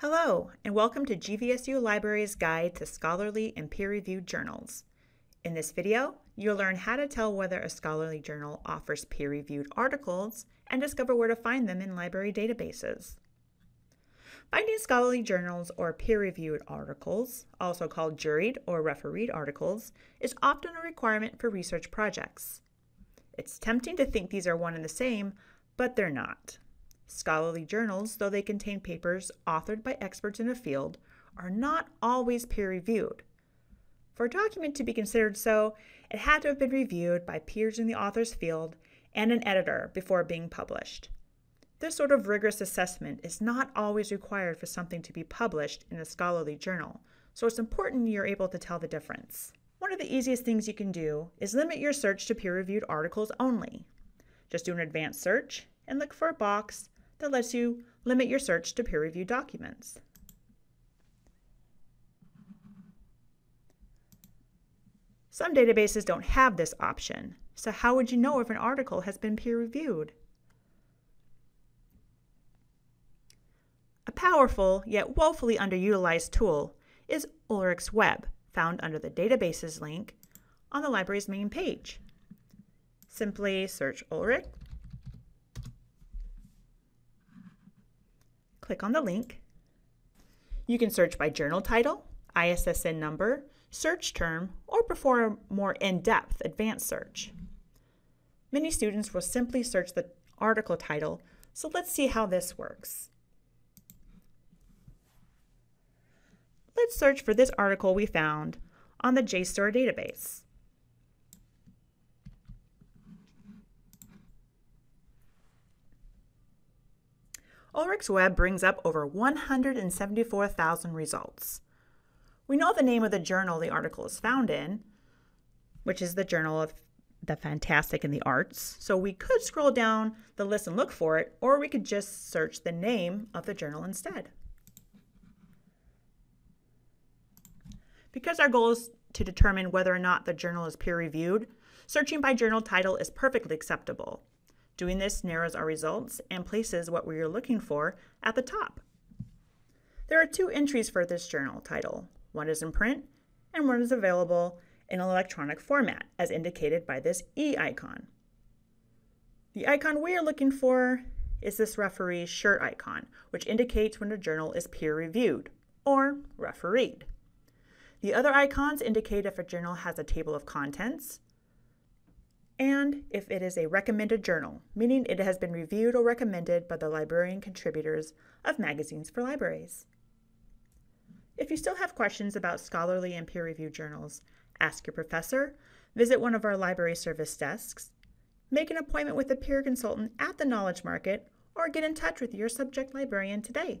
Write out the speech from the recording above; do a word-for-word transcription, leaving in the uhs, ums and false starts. Hello, and welcome to G V S U Libraries Guide to Scholarly and Peer-Reviewed Journals. In this video, you'll learn how to tell whether a scholarly journal offers peer-reviewed articles and discover where to find them in library databases. Finding scholarly journals or peer-reviewed articles, also called juried or refereed articles, is often a requirement for research projects. It's tempting to think these are one and the same, but they're not. Scholarly journals, though they contain papers authored by experts in a field, are not always peer-reviewed. For a document to be considered so, it had to have been reviewed by peers in the author's field and an editor before being published. This sort of rigorous assessment is not always required for something to be published in a scholarly journal, so it's important you're able to tell the difference. One of the easiest things you can do is limit your search to peer-reviewed articles only. Just do an advanced search and look for a box that lets you limit your search to peer-reviewed documents. Some databases don't have this option, so how would you know if an article has been peer-reviewed? A powerful yet woefully underutilized tool is Ulrichsweb, found under the Databases link on the library's main page. Simply search Ulrich. Click on the link. You can search by journal title, I S S N number, search term, or perform a more in-depth advanced search. Many students will simply search the article title, so let's see how this works. Let's search for this article we found on the J STOR database. Ulrichsweb brings up over one hundred seventy-four thousand results. We know the name of the journal the article is found in, which is the Journal of the Fantastic and the Arts, so we could scroll down the list and look for it, or we could just search the name of the journal instead. Because our goal is to determine whether or not the journal is peer-reviewed, searching by journal title is perfectly acceptable. Doing this narrows our results and places what we are looking for at the top. There are two entries for this journal title. One is in print and one is available in an electronic format, as indicated by this E icon. The icon we are looking for is this referee shirt icon, which indicates when a journal is peer-reviewed or refereed. The other icons indicate if a journal has a table of contents and if it is a recommended journal, meaning it has been reviewed or recommended by the librarian contributors of Magazines for Libraries. If you still have questions about scholarly and peer-reviewed journals, ask your professor, visit one of our library service desks, make an appointment with a peer consultant at the Knowledge Market, or get in touch with your subject librarian today.